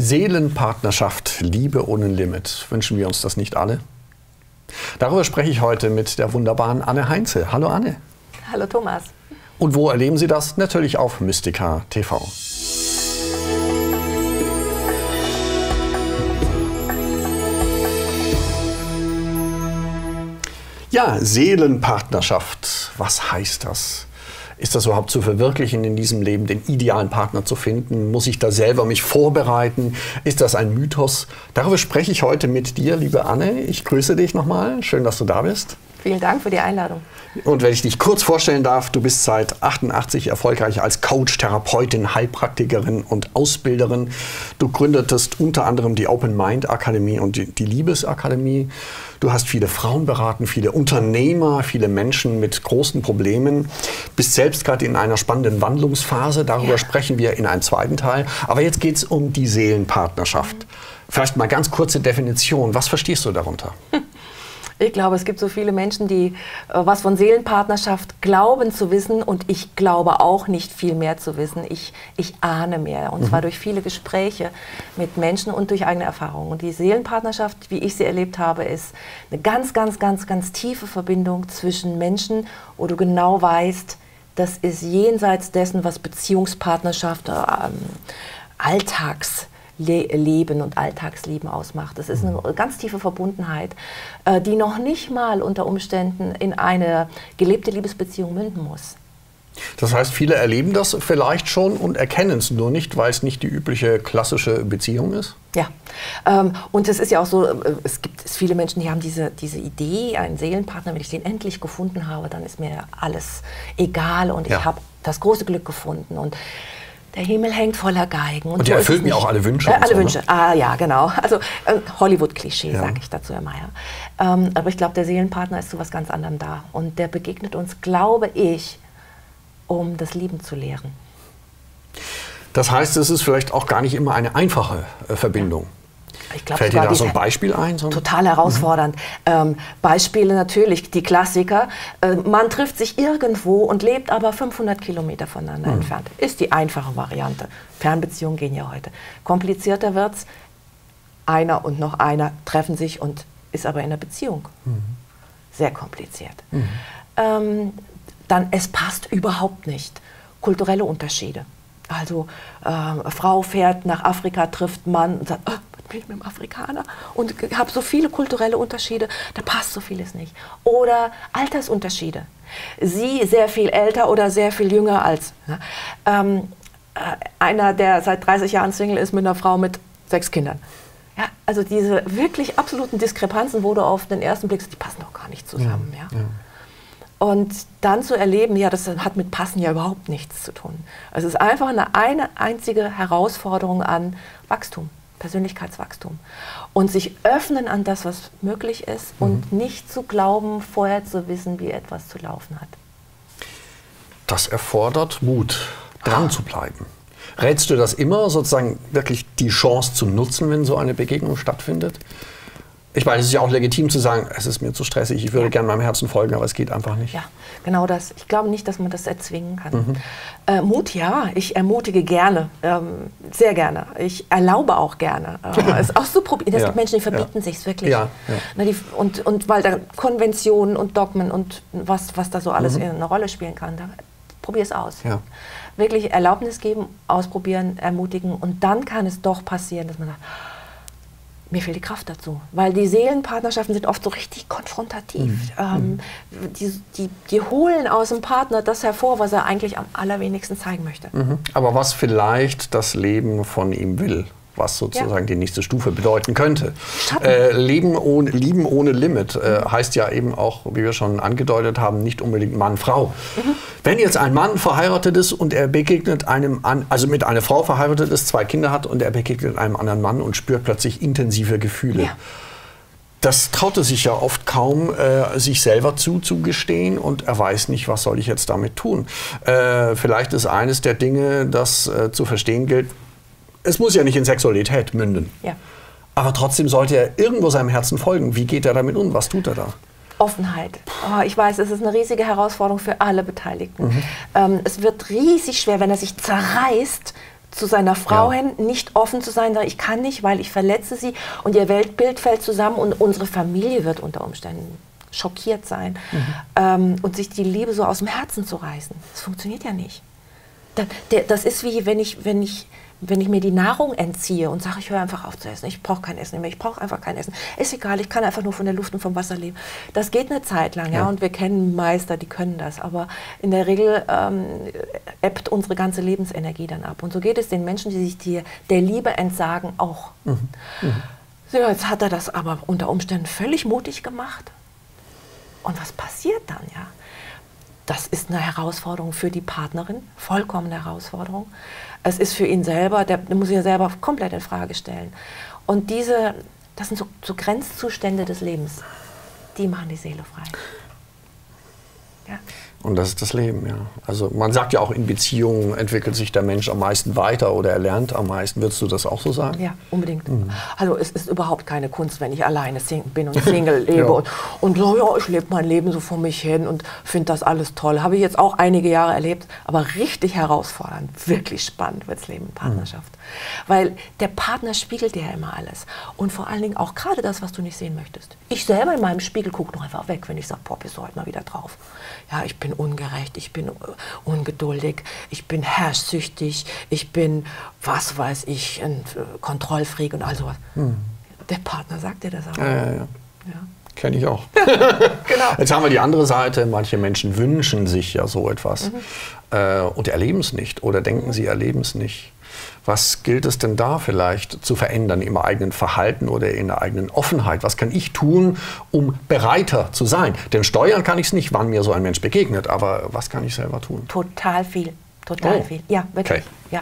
Seelenpartnerschaft, Liebe ohne Limit. Wünschen wir uns das nicht alle? Darüber spreche ich heute mit der wunderbaren Anne Heintze. Hallo Anne. Hallo Thomas. Und wo erleben Sie das? Natürlich auf Mystica TV. Ja, Seelenpartnerschaft. Was heißt das? Ist das überhaupt zu verwirklichen in diesem Leben, den idealen Partner zu finden? Muss ich da selber mich vorbereiten? Ist das ein Mythos? Darüber spreche ich heute mit dir, liebe Anne. Ich grüße dich nochmal. Schön, dass du da bist. Vielen Dank für die Einladung. Und wenn ich dich kurz vorstellen darf, du bist seit 88 erfolgreich als Coach, Therapeutin, Heilpraktikerin und Ausbilderin. Du gründetest unter anderem die Open Mind Akademie und die Liebesakademie. Du hast viele Frauen beraten, viele Unternehmer, viele Menschen mit großen Problemen. Bist selbst gerade in einer spannenden Wandlungsphase. Darüber sprechen wir in einem zweiten Teil. Aber jetzt geht es um die Seelenpartnerschaft. Vielleicht mal ganz kurze Definition. Was verstehst du darunter? Ich glaube, es gibt so viele Menschen, die was von Seelenpartnerschaft glauben zu wissen, und ich glaube auch nicht viel mehr zu wissen. Ich ahne mehr, und zwar durch viele Gespräche mit Menschen und durch eigene Erfahrungen. Und die Seelenpartnerschaft, wie ich sie erlebt habe, ist eine ganz, ganz, ganz, ganz tiefe Verbindung zwischen Menschen, wo du genau weißt, das ist jenseits dessen, was Beziehungspartnerschaft, Alltagsleben und Alltagsleben ausmacht. Das ist eine ganz tiefe Verbundenheit, die noch nicht mal unter Umständen in eine gelebte Liebesbeziehung münden muss. Das heißt, viele erleben das vielleicht schon und erkennen es nur nicht, weil es nicht die übliche klassische Beziehung ist? Ja, und es ist ja auch so, es gibt viele Menschen, die haben diese Idee, einen Seelenpartner, wenn ich den endlich gefunden habe, dann ist mir alles egal und ich habe das große Glück gefunden. Und der Himmel hängt voller Geigen. Und die erfüllt mir auch alle Wünsche. Alle Wünsche, ah ja, genau. Also Hollywood-Klischee, sage ich dazu immer. Ja. Aber ich glaube, der Seelenpartner ist zu was ganz anderem da. Und der begegnet uns, glaube ich, um das Lieben zu lehren. Das heißt, es ist vielleicht auch gar nicht immer eine einfache Verbindung. Ich glaub, fällt dir da so ein Beispiel ein? So total herausfordernd. Beispiele natürlich, die Klassiker. Man trifft sich irgendwo und lebt aber 500 Kilometer voneinander entfernt. Ist die einfache Variante. Fernbeziehungen gehen ja heute. Komplizierter wird's. Einer und noch einer treffen sich und ist aber in einer Beziehung. Sehr kompliziert. Dann, es passt überhaupt nicht. Kulturelle Unterschiede. Also, Frau fährt nach Afrika, trifft Mann und sagt, bin ich mit dem Afrikaner und habe so viele kulturelle Unterschiede, da passt so vieles nicht. Oder Altersunterschiede. Sie sehr viel älter oder sehr viel jünger als. Ne? Einer, der seit 30 Jahren Single ist, mit einer Frau mit 6 Kindern. Ja, also diese wirklich absoluten Diskrepanzen, wo du auf den ersten Blick, die passen doch gar nicht zusammen. Ja. Und dann zu erleben, ja, das hat mit Passen ja überhaupt nichts zu tun. Also es ist einfach eine einzige Herausforderung an Wachstum. Persönlichkeitswachstum und sich öffnen an das, was möglich ist und nicht zu glauben, vorher zu wissen, wie etwas zu laufen hat. Das erfordert Mut, dran zu bleiben. Rätst du das immer, sozusagen wirklich die Chance zu nutzen, wenn so eine Begegnung stattfindet? Ich meine, es ist ja auch legitim zu sagen, es ist mir zu stressig, ich würde gerne meinem Herzen folgen, aber es geht einfach nicht. Ja, genau das. Ich glaube nicht, dass man das erzwingen kann. Mut, ja. Ich ermutige gerne, sehr gerne. Ich erlaube auch gerne. Es auszuprobieren. Es gibt Menschen, die verbieten sich's wirklich. Na, und weil da Konventionen und Dogmen und was da so alles eine Rolle spielen kann, da probier es aus. Ja. Wirklich Erlaubnis geben, ausprobieren, ermutigen, und dann kann es doch passieren, dass man sagt, mir fehlt die Kraft dazu, weil die Seelenpartnerschaften sind oft so richtig konfrontativ. Die holen aus dem Partner das hervor, was er eigentlich am allerwenigsten zeigen möchte. Aber was vielleicht das Leben von ihm will, was sozusagen die nächste Stufe bedeuten könnte. Lieben ohne Limit heißt ja eben auch, wie wir schon angedeutet haben, nicht unbedingt Mann, Frau. Wenn jetzt ein Mann verheiratet ist und er begegnet einem, also mit einer Frau verheiratet ist, 2 Kinder hat und er begegnet einem anderen Mann und spürt plötzlich intensive Gefühle. Das traut er sich ja oft kaum, sich selber zuzugestehen, und er weiß nicht, was soll ich jetzt damit tun. Vielleicht ist eines der Dinge, das zu verstehen gilt, es muss ja nicht in Sexualität münden. Aber trotzdem sollte er irgendwo seinem Herzen folgen. Wie geht er damit um? Was tut er da? Offenheit. Oh, ich weiß, es ist eine riesige Herausforderung für alle Beteiligten. Es wird riesig schwer, wenn er sich zerreißt, zu seiner Frau hin, nicht offen zu sein, ich kann nicht, weil ich verletze sie und ihr Weltbild fällt zusammen und unsere Familie wird unter Umständen schockiert sein und sich die Liebe so aus dem Herzen zu reißen. Das funktioniert ja nicht. Das ist wie, wenn ich mir die Nahrung entziehe und sage, ich höre einfach auf zu essen, ich brauche kein Essen mehr, ich brauche einfach kein Essen, ist egal, ich kann einfach nur von der Luft und vom Wasser leben. Das geht eine Zeit lang, ja, und wir kennen Meister, die können das, aber in der Regel ebbt unsere ganze Lebensenergie dann ab. Und so geht es den Menschen, die sich der Liebe entsagen, auch. So, jetzt hat er das aber unter Umständen völlig mutig gemacht. Und was passiert dann, ja? Das ist eine Herausforderung für die Partnerin, vollkommene Herausforderung. Es ist für ihn selber, der muss sich ja selber komplett in Frage stellen. Und das sind so Grenzzustände des Lebens, die machen die Seele frei. Ja. Und das ist das Leben, ja. Also man sagt ja auch, in Beziehungen entwickelt sich der Mensch am meisten weiter oder er lernt am meisten. Würdest du das auch so sagen? Ja, unbedingt. Also es ist überhaupt keine Kunst, wenn ich alleine bin und Single lebe und so, ja, ich lebe mein Leben so vor mich hin und finde das alles toll. Habe ich jetzt auch einige Jahre erlebt, aber richtig herausfordernd, wirklich spannend wird's Leben in Partnerschaft. Weil der Partner spiegelt dir ja immer alles und vor allen Dingen auch gerade das, was du nicht sehen möchtest. Ich selber in meinem Spiegel gucke noch einfach weg, wenn ich sage, boah, bist du heute mal wieder drauf. Ja, ich bin ungerecht, ich bin ungeduldig, ich bin herrschsüchtig, ich bin, was weiß ich, ein Kontrollfreak und all sowas. Der Partner sagt dir das aber. Ja. Kenne ich auch. Genau. Jetzt haben wir die andere Seite, manche Menschen wünschen sich ja so etwas und erleben es nicht oder denken, sie erleben es nicht. Was gilt es denn da vielleicht zu verändern im eigenen Verhalten oder in der eigenen Offenheit? Was kann ich tun, um bereiter zu sein? Denn steuern kann ich es nicht, wann mir so ein Mensch begegnet. Aber was kann ich selber tun? Total viel. Total viel. Ja, wirklich. Okay.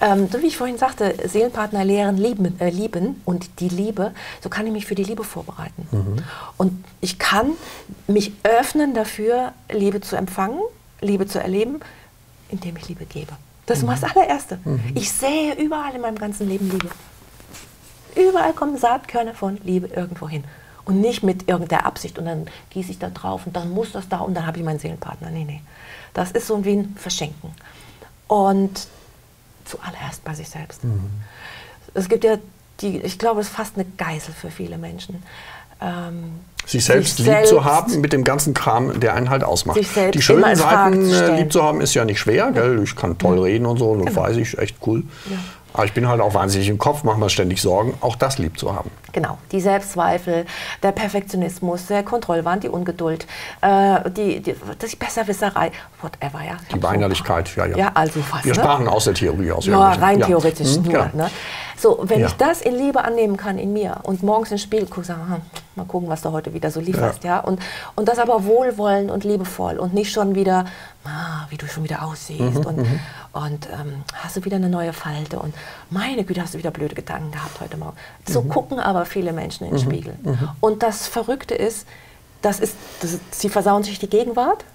Ja. So wie ich vorhin sagte, Seelenpartner lehren lieben und die Liebe, so kann ich mich für die Liebe vorbereiten. Und ich kann mich öffnen dafür, Liebe zu empfangen, Liebe zu erleben, indem ich Liebe gebe. Das ist das allererste. Ich sähe überall in meinem ganzen Leben Liebe. Überall kommen Saatkörner von Liebe irgendwo hin. Und nicht mit irgendeiner Absicht und dann gieße ich da drauf und dann muss das da und dann habe ich meinen Seelenpartner. Nee, nee. Das ist so wie ein Verschenken. Und zuallererst bei sich selbst. Es gibt ja, ich glaube, es ist fast eine Geißel für viele Menschen. Sich selbst lieb zu haben mit dem ganzen Kram, der einen halt ausmacht. Die schönen Seiten lieb zu haben ist ja nicht schwer, gell? Ich kann toll reden und so, das weiß ich, echt cool. Aber ich bin halt auch wahnsinnig im Kopf, mache mir ständig Sorgen, auch das lieb zu haben. Genau, die Selbstzweifel, der Perfektionismus, der Kontrollwahn, die Ungeduld, die Besserwisserei, whatever, ja. Die Weinerlichkeit, ja, also fast. Wir sprachen aus der Theorie aus. Ja, rein theoretisch nur. Ne? So, wenn ich das in Liebe annehmen kann in mir und morgens ins Spiegel gucke, sagen, mal gucken, was du heute wieder so lieferst, ja. Und das aber wohlwollend und liebevoll und nicht schon wieder, wie du schon wieder aussiehst und hast du wieder eine neue Falte und meine Güte, hast du wieder blöde Gedanken gehabt heute Morgen. So gucken aber viele Menschen in den Spiegel. Und das Verrückte ist, sie versauen sich die Gegenwart.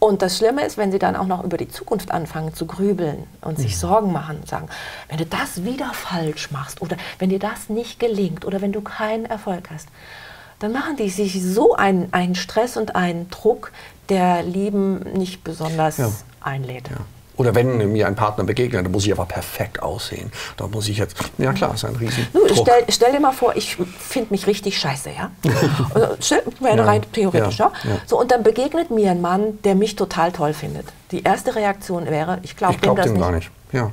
Und das Schlimme ist, wenn sie dann auch noch über die Zukunft anfangen zu grübeln und sich Sorgen machen und sagen, wenn du das wieder falsch machst oder wenn dir das nicht gelingt oder wenn du keinen Erfolg hast, dann machen die sich so einen Stress und einen Druck, der Lieben nicht besonders einlädt. Ja. Oder wenn mir ein Partner begegnet, dann muss ich aber perfekt aussehen. Da muss ich jetzt, ja klar, ist ein riesen Druck. Stell dir mal vor, ich finde mich richtig scheiße, ja? Rein theoretisch, ja. So, und dann begegnet mir ein Mann, der mich total toll findet. Die erste Reaktion wäre, ich glaube dem das nicht. Gar nicht, ja.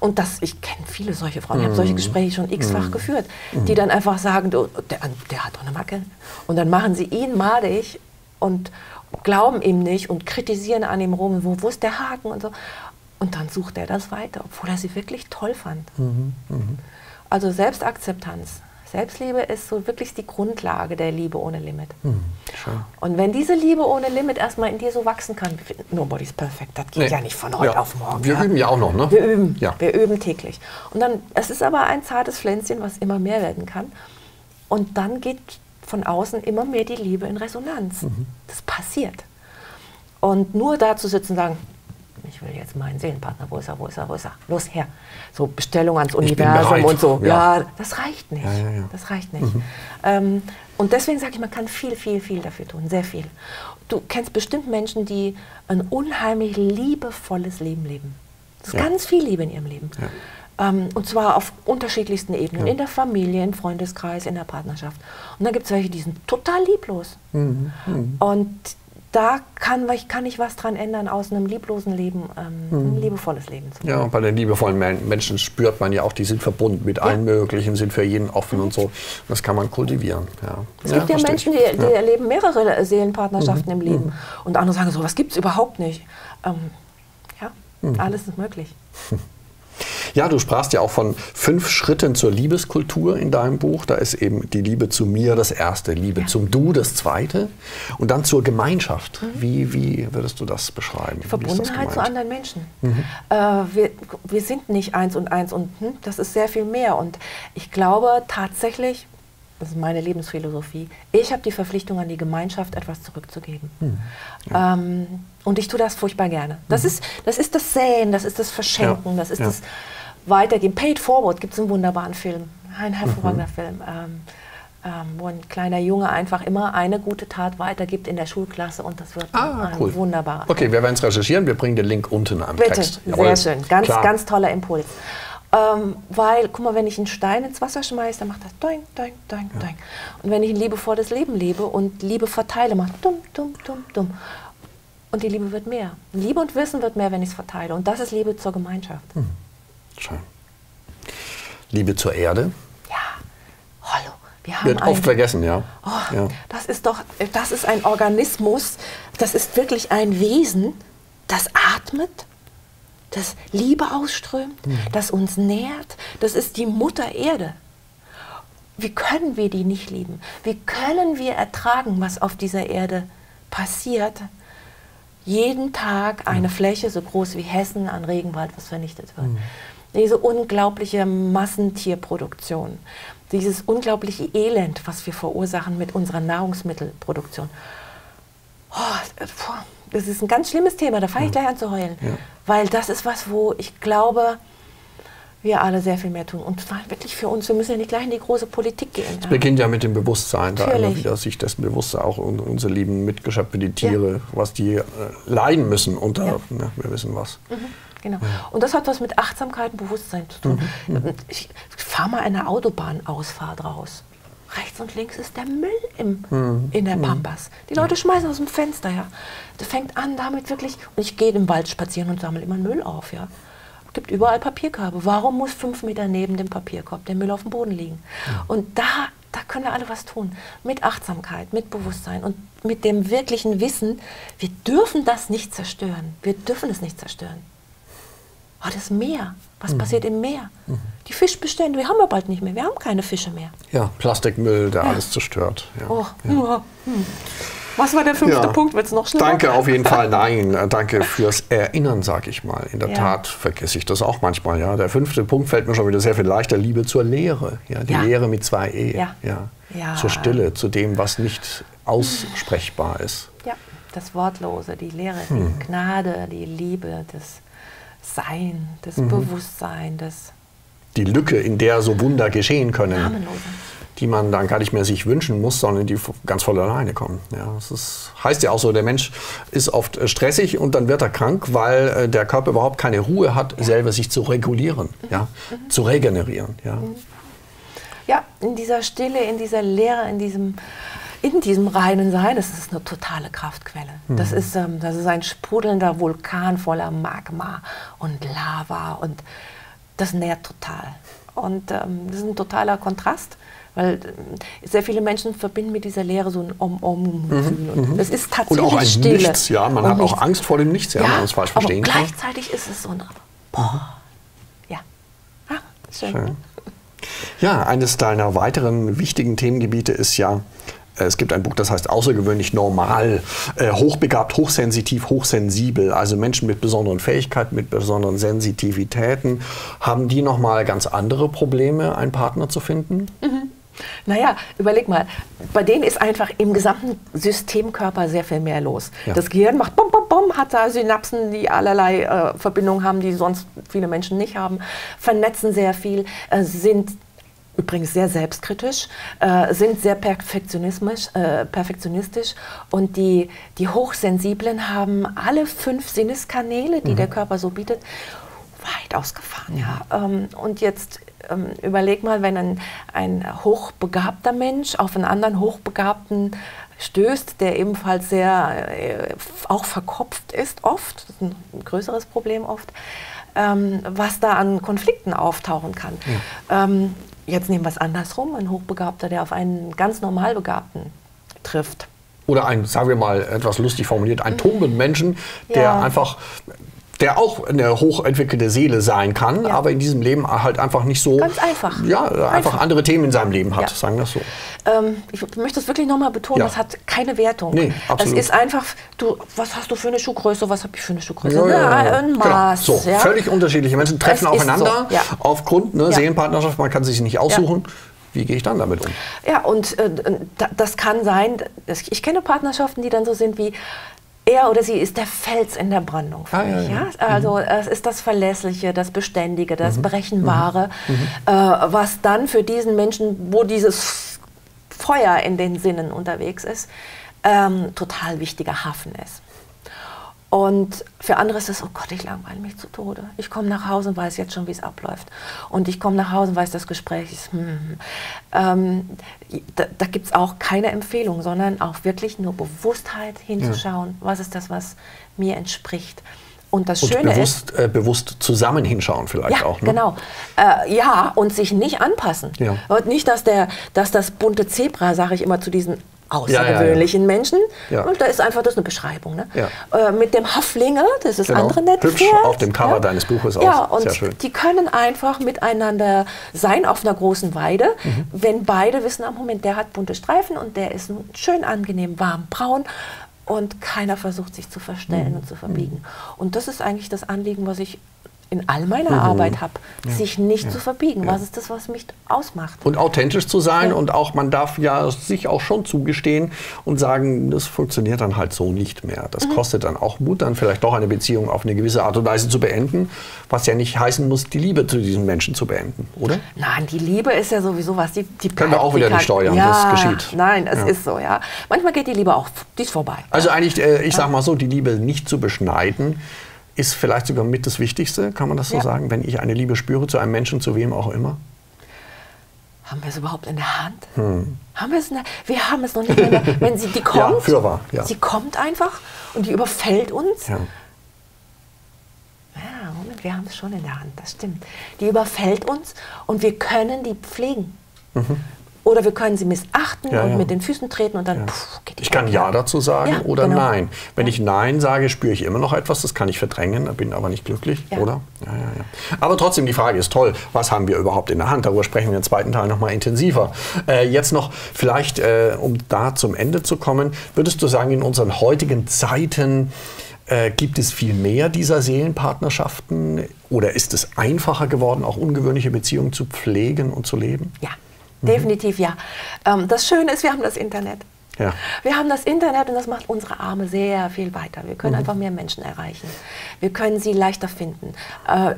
Und ich kenne viele solche Frauen, ich habe solche Gespräche schon x-fach geführt, die dann einfach sagen, der hat doch eine Macke. Und dann machen sie ihn madig und glauben ihm nicht und kritisieren an ihm rum, wo ist der Haken und so. Und dann sucht er das weiter, obwohl er sie wirklich toll fand. Also Selbstakzeptanz, Selbstliebe ist so wirklich die Grundlage der Liebe ohne Limit. Und wenn diese Liebe ohne Limit erstmal in dir so wachsen kann, nobody's perfect, das geht ja nicht von heute auf morgen. Wir üben ja auch noch, ne? Wir üben, wir üben täglich. Und dann, es ist aber ein zartes Pflänzchen, was immer mehr werden kann. Und dann geht von außen immer mehr die Liebe in Resonanz. Das passiert. Und nur da zu sitzen und sagen, ich will jetzt meinen Seelenpartner, wo ist er, los her. So Bestellung ans Universum und so. Ja, das reicht nicht. Das reicht nicht. Und deswegen sage ich, man kann viel, viel, viel dafür tun, sehr viel. Du kennst bestimmt Menschen, die ein unheimlich liebevolles Leben leben. Das ist ganz viel Liebe in ihrem Leben. Ja. Und zwar auf unterschiedlichsten Ebenen. Ja. In der Familie, im Freundeskreis, in der Partnerschaft. Und dann gibt es welche, die sind total lieblos. Mhm. Mhm. Und da kann ich was dran ändern, aus einem lieblosen Leben ein liebevolles Leben zu machen. Ja, und bei den liebevollen Menschen spürt man ja auch, die sind verbunden mit allen Möglichen, sind für jeden offen und so. Das kann man kultivieren. Ja. Es gibt ja Menschen, die erleben mehrere Seelenpartnerschaften im Leben. Und andere sagen so, was gibt es überhaupt nicht? Alles ist möglich. Ja, du sprachst ja auch von 5 Schritten zur Liebeskultur in deinem Buch. Da ist eben die Liebe zu mir das erste, Liebe zum Du das zweite und dann zur Gemeinschaft. Wie würdest du das beschreiben? Die Verbundenheit zu anderen Menschen. Wir sind nicht 1 und 1 und das ist sehr viel mehr. Und ich glaube tatsächlich, das ist meine Lebensphilosophie, ich habe die Verpflichtung an die Gemeinschaft, etwas zurückzugeben. Und ich tue das furchtbar gerne. Das ist das Säen, das ist das Verschenken, das ist das Weitergeben. Pay It Forward gibt es einen wunderbaren Film, ein hervorragender Film, wo ein kleiner Junge einfach immer eine gute Tat weitergibt in der Schulklasse und das wird wunderbar. Okay, wir werden es recherchieren, wir bringen den Link unten am Text. Jawohl. Sehr schön, ganz toller Impuls. Weil, guck mal, wenn ich einen Stein ins Wasser schmeiße, dann macht das doing, doing, doing, doing. Und wenn ich ein liebevolles Leben lebe und Liebe verteile, macht dumm, dumm, dumm, dumm. Und die Liebe wird mehr. Liebe und Wissen wird mehr, wenn ich es verteile. Und das ist Liebe zur Gemeinschaft. Schön. Liebe zur Erde. Ja, hallo. Wird oft vergessen, Das ist doch, das ist ein Organismus, das ist wirklich ein Wesen, das atmet, das Liebe ausströmt, das uns nährt. Das ist die Mutter Erde. Wie können wir die nicht lieben? Wie können wir ertragen, was auf dieser Erde passiert? Jeden Tag eine Fläche so groß wie Hessen an Regenwald, was vernichtet wird. Diese unglaubliche Massentierproduktion, dieses unglaubliche Elend, was wir verursachen mit unserer Nahrungsmittelproduktion. Oh, das ist ein ganz schlimmes Thema, da fange ich gleich an zu heulen. Weil das ist was, wo ich glaube, wir alle sehr viel mehr tun. Und zwar wirklich für uns, wir müssen ja nicht gleich in die große Politik gehen. Es beginnt ja mit dem Bewusstsein, da immer wieder sich dessen bewusst, auch unsere lieben Mitgeschöpfe, die Tiere, was die leiden müssen unter, wir wissen was. Genau. Und das hat was mit Achtsamkeit und Bewusstsein zu tun. Ich fahre mal eine Autobahnausfahrt raus. Rechts und links ist der Müll in der Pampas. Die Leute schmeißen aus dem Fenster her. Das fängt an damit wirklich, und ich gehe im Wald spazieren und sammle immer Müll auf, Es gibt überall Papierkörbe. Warum muss 5 Meter neben dem Papierkorb der Müll auf dem Boden liegen? Und da können wir alle was tun. Mit Achtsamkeit, mit Bewusstsein und mit dem wirklichen Wissen, wir dürfen das nicht zerstören. Wir dürfen es nicht zerstören. Oh, das Meer. Was passiert im Meer? Die Fischbestände, wir haben wir bald nicht mehr. Wir haben keine Fische mehr. Ja, Plastikmüll, der alles zerstört. Was war der 5. Punkt? Wird es noch schlimmer? Danke auf jeden Fall. Nein, danke fürs Erinnern, sage ich mal. In der Tat vergesse ich das auch manchmal. Der 5. Punkt fällt mir schon wieder sehr viel leichter. Liebe zur Lehre. Die Lehre mit 2 E. Zur Stille, zu dem, was nicht aussprechbar ist. Ja, das Wortlose, die Lehre, die Gnade, die Liebe, das Sein, das Bewusstsein, das... Die Lücke, in der so Wunder geschehen können. Namenlose. Die man dann gar nicht mehr sich wünschen muss, sondern die ganz voll alleine kommen. Ja, das ist, heißt ja auch so, der Mensch ist oft stressig und dann wird er krank, weil der Körper überhaupt keine Ruhe hat, selber sich zu regulieren, zu regenerieren. Ja, in dieser Stille, in dieser Leere, in diesem reinen Sein, das ist eine totale Kraftquelle. Das ist ein sprudelnder Vulkan voller Magma und Lava und das nährt total. Und das ist ein totaler Kontrast. Weil sehr viele Menschen verbinden mit dieser Leere so ein Om-Om-Gefühl. Es ist tatsächlich und auch ein Stille. Nichts, man hat auch Angst vor dem Nichts, wenn man uns falsch verstehen kann. Gleichzeitig ist es so ein Boah. Schön. Ja, eines deiner weiteren wichtigen Themengebiete ist ja, es gibt ein Buch, das heißt Außergewöhnlich Normal, hochbegabt, hochsensitiv, hochsensibel. Also Menschen mit besonderen Fähigkeiten, mit besonderen Sensitivitäten. Haben die nochmal ganz andere Probleme, einen Partner zu finden? Naja, überleg mal, bei denen ist einfach im gesamten Systemkörper sehr viel mehr los. Das Gehirn macht bum, bum, bum, hat da Synapsen, die allerlei Verbindungen haben, die sonst viele Menschen nicht haben, vernetzen sehr viel, sind übrigens sehr selbstkritisch, sind sehr perfektionistisch und die Hochsensiblen haben alle 5 Sinneskanäle, die der Körper so bietet, weit ausgefahren. Ja. Und jetzt überleg mal, wenn ein hochbegabter Mensch auf einen anderen Hochbegabten stößt, der ebenfalls sehr auch verkopft ist oft, das ist ein größeres Problem oft, was da an Konflikten auftauchen kann. Ja. Jetzt nehmen wir es andersrum, ein Hochbegabter, der auf einen ganz normal Begabten trifft. Oder ein, sagen wir mal etwas lustig formuliert, ein tumben Menschen, der einfach, der auch eine hochentwickelte Seele sein kann, aber in diesem Leben halt einfach nicht so... Ganz einfach. Ja, einfach andere Themen in seinem Leben hat, sagen wir das so. Ich möchte es wirklich nochmal betonen, das hat keine Wertung. Nee, absolut. Es ist einfach, du, was hast du für eine Schuhgröße, was habe ich für eine Schuhgröße? Ja, ein Maß. Genau. So, völlig unterschiedliche Menschen treffen aufeinander aufgrund Seelenpartnerschaft, man kann sich nicht aussuchen. Wie gehe ich dann damit um? Ja, und das kann sein, ich kenne Partnerschaften, die dann so sind wie, er oder sie ist der Fels in der Brandung für mich. Ja? Also es ist das Verlässliche, das Beständige, das Berechenbare, was dann für diesen Menschen, wo dieses Feuer in den Sinnen unterwegs ist, total wichtiger Hafen ist. Und für andere ist es, oh Gott, ich langweile mich zu Tode. Ich komme nach Hause und weiß jetzt schon, wie es abläuft. Und ich komme nach Hause und weiß, das Gespräch ist, da gibt es auch keine Empfehlung, sondern auch wirklich nur Bewusstheit hinzuschauen, was ist das, was mir entspricht. Und das Schöne ist... bewusst zusammen hinschauen vielleicht auch. Ne? Genau. Ja, und sich nicht anpassen. Ja. Und nicht, dass das bunte Zebra, sage ich immer zu diesen außergewöhnlichen Menschen. Ja. Und da ist einfach das eine Beschreibung. Ne? Ja. Mit dem Haflinge, das ist das andere nette Pferd. Hübsch auf dem Cover deines Buches auch. Ja, und sehr schön. Die können einfach miteinander sein auf einer großen Weide, wenn beide wissen am Moment, der hat bunte Streifen und der ist schön angenehm warm braun. Und keiner versucht, sich zu verstellen und zu verbiegen. Und das ist eigentlich das Anliegen, was ich in all meiner Arbeit habe, sich nicht zu verbiegen. Was ist das, was mich ausmacht? Und authentisch zu sein und auch, man darf ja sich auch schon zugestehen und sagen, das funktioniert dann halt so nicht mehr. Das kostet dann auch Mut, dann vielleicht doch eine Beziehung auf eine gewisse Art und Weise zu beenden, was ja nicht heißen muss, die Liebe zu diesen Menschen zu beenden, oder? Nein, die Liebe ist ja sowieso was, die können wir auch wieder nicht steuern, was geschieht. Nein, es ist so, Manchmal geht die Liebe auch, die ist vorbei. Also eigentlich, ich sag mal so, die Liebe nicht zu beschneiden, ist vielleicht sogar mit das Wichtigste, kann man das so sagen, wenn ich eine Liebe spüre zu einem Menschen, zu wem auch immer? Haben wir es überhaupt in der Hand? Haben wir es in der, wir haben es noch nicht in der Hand. Wenn sie, die kommt, sie kommt einfach und die überfällt uns. Ja, Moment, wir haben es schon in der Hand, das stimmt. Die überfällt uns und wir können die pflegen. Oder wir können sie missachten und mit den Füßen treten und dann geht die. Ich kann Ja dazu sagen oder Nein. Wenn ich Nein sage, spüre ich immer noch etwas, das kann ich verdrängen, bin aber nicht glücklich, oder? Aber trotzdem, die Frage ist toll, was haben wir überhaupt in der Hand? Darüber sprechen wir im zweiten Teil nochmal intensiver. Jetzt noch vielleicht, um da zum Ende zu kommen, würdest du sagen, in unseren heutigen Zeiten gibt es viel mehr dieser Seelenpartnerschaften oder ist es einfacher geworden, auch ungewöhnliche Beziehungen zu pflegen und zu leben? Ja. Definitiv ja. Das Schöne ist, wir haben das Internet. Ja. Wir haben das Internet und das macht unsere Arme sehr viel weiter. Wir können einfach mehr Menschen erreichen. Wir können sie leichter finden.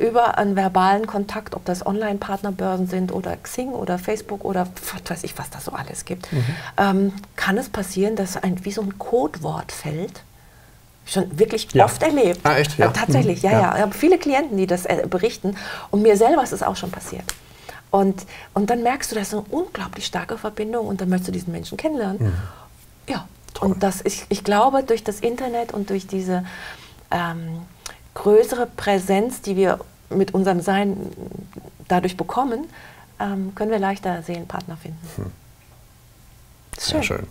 Über einen verbalen Kontakt, ob das Online-Partnerbörsen sind oder Xing oder Facebook oder was weiß ich, was das so alles gibt, kann es passieren, dass wie so ein Codewort fällt. Schon wirklich oft erlebt. Ah, echt? Ja. Tatsächlich, Ich habe viele Klienten, die das berichten und mir selber ist es auch schon passiert. Und dann merkst du, das ist eine unglaublich starke Verbindung und dann möchtest du diesen Menschen kennenlernen. Ja, toll. Und das, ich glaube, durch das Internet und durch diese größere Präsenz, die wir mit unserem Sein dadurch bekommen, können wir leichter Seelenpartner finden. Sehr schön.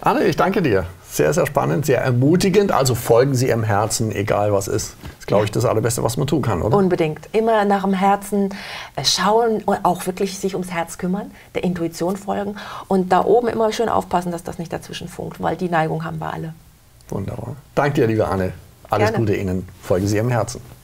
Anne, ich danke dir. Sehr, sehr spannend, sehr ermutigend. Also folgen Sie Ihrem Herzen, egal was ist. Das ist, glaube ich, das Allerbeste, was man tun kann, oder? Unbedingt. Immer nach dem Herzen schauen und auch wirklich sich ums Herz kümmern, der Intuition folgen und da oben immer schön aufpassen, dass das nicht dazwischen funkt, weil die Neigung haben wir alle. Wunderbar. Danke dir, liebe Anne. Alles Gute Ihnen. Folgen Sie Ihrem Herzen.